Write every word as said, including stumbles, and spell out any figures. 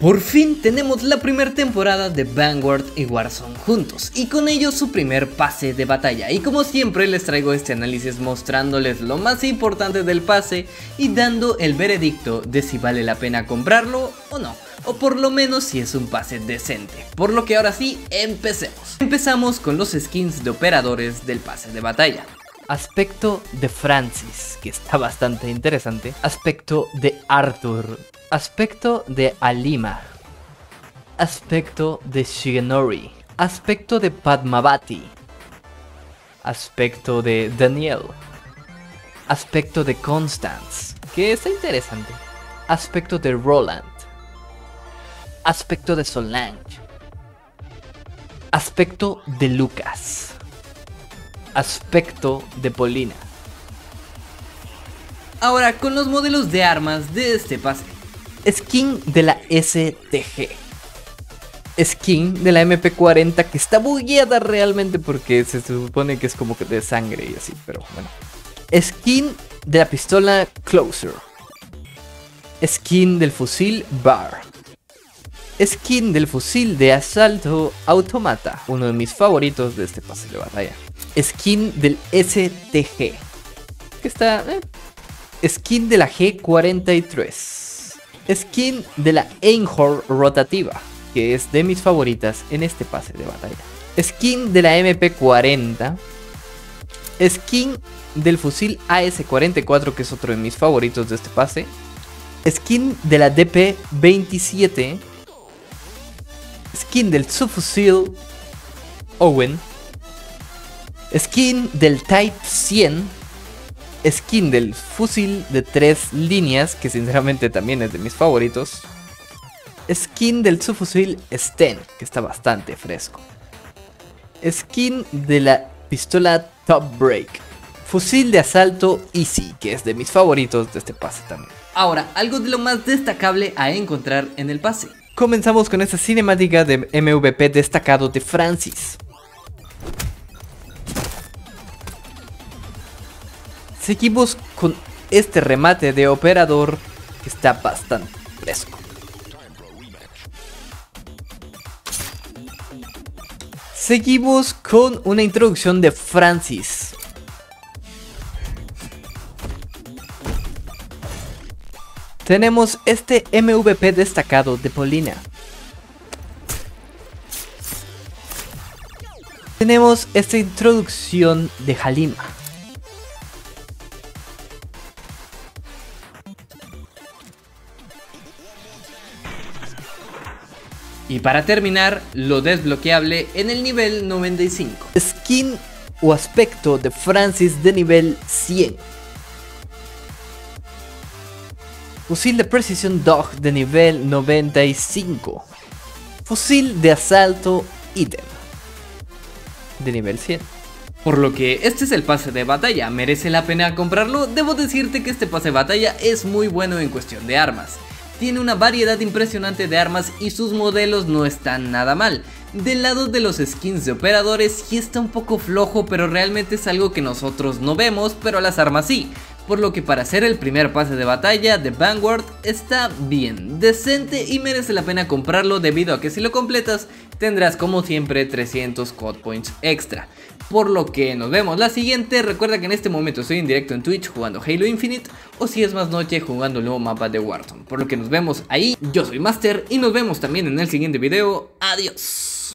Por fin tenemos la primera temporada de Vanguard y Warzone juntos, y con ello su primer pase de batalla, y como siempre les traigo este análisis mostrándoles lo más importante del pase y dando el veredicto de si vale la pena comprarlo o no, o por lo menos si es un pase decente. Por lo que ahora sí, empecemos. Empezamos con los skins de operadores del pase de batalla. Aspecto de Francis, que está bastante interesante. Aspecto de Arthur. Aspecto de Alima. Aspecto de Shigenori. Aspecto de Padmavati. Aspecto de Daniel. Aspecto de Constance, que está interesante. Aspecto de Roland. Aspecto de Solange. Aspecto de Lucas. Aspecto de Polina. Ahora con los modelos de armas de este pase. Skin de la S T G. Skin de la M P cuarenta, que está bugueada realmente porque se supone que es como que de sangre y así, pero bueno. Skin de la pistola Closer. Skin del fusil Bar. Skin del fusil de asalto Automata, uno de mis favoritos de este pase de batalla. Skin del S T G, que está... Eh. Skin de la G cuarenta y tres. Skin de la Einhorn Rotativa, que es de mis favoritas en este pase de batalla. Skin de la M P cuarenta. Skin del fusil A S cuarenta y cuatro, que es otro de mis favoritos de este pase. Skin de la D P veintisiete. Skin del subfusil Owen. Skin del Type cien. Skin del fusil de tres líneas, que sinceramente también es de mis favoritos. Skin del subfusil Sten, que está bastante fresco. Skin de la pistola Top Break. Fusil de asalto Easy, que es de mis favoritos de este pase también. Ahora, algo de lo más destacable a encontrar en el pase. Comenzamos con esta cinemática de M V P destacado de Francis. Seguimos con este remate de operador, que está bastante fresco. Seguimos con una introducción de Francis. Tenemos este M V P destacado de Polina. Tenemos esta introducción de Halima. Y para terminar, lo desbloqueable en el nivel noventa y cinco. Skin o aspecto de Francis de nivel cien. Fusil de precisión Dog de nivel noventa y cinco. Fusil de asalto Ítem de nivel cien. Por lo que este es el pase de batalla, merece la pena comprarlo. Debo decirte que este pase de batalla es muy bueno en cuestión de armas. Tiene una variedad impresionante de armas y sus modelos no están nada mal. Del lado de los skins de operadores sí está un poco flojo, pero realmente es algo que nosotros no vemos, pero las armas sí. Por lo que para hacer el primer pase de batalla de Vanguard está bien, decente y merece la pena comprarlo, debido a que si lo completas tendrás como siempre trescientos C O D Points extra. Por lo que nos vemos la siguiente. Recuerda que en este momento estoy en directo en Twitch jugando Halo Infinite, o si es más noche jugando el nuevo mapa de Warzone. Por lo que nos vemos ahí. Yo soy Master y nos vemos también en el siguiente video. Adiós.